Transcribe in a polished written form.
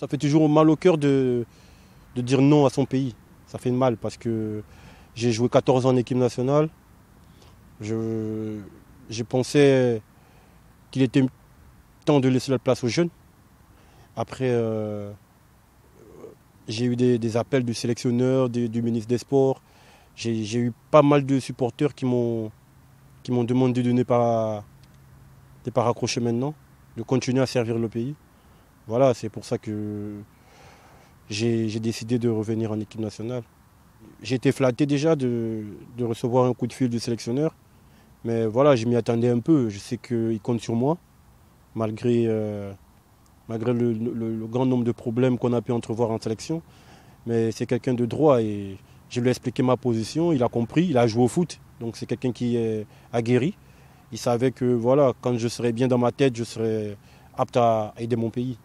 Ça fait toujours mal au cœur de dire non à son pays. Ça fait mal parce que j'ai joué 14 ans en équipe nationale. Je pensais qu'il était temps de laisser la place aux jeunes. Après, j'ai eu des appels du sélectionneur, du ministre des Sports. J'ai eu pas mal de supporters qui m'ont demandé de ne pas raccrocher maintenant, de continuer à servir le pays. Voilà, c'est pour ça que j'ai décidé de revenir en équipe nationale. J'ai été flatté déjà de recevoir un coup de fil du sélectionneur, mais voilà, je m'y attendais un peu. Je sais qu'il compte sur moi, malgré le grand nombre de problèmes qu'on a pu entrevoir en sélection. Mais c'est quelqu'un de droit et je lui ai expliqué ma position, il a compris, il a joué au foot. Donc c'est quelqu'un qui est aguerri. Il savait que voilà, quand je serais bien dans ma tête, je serais apte à aider mon pays.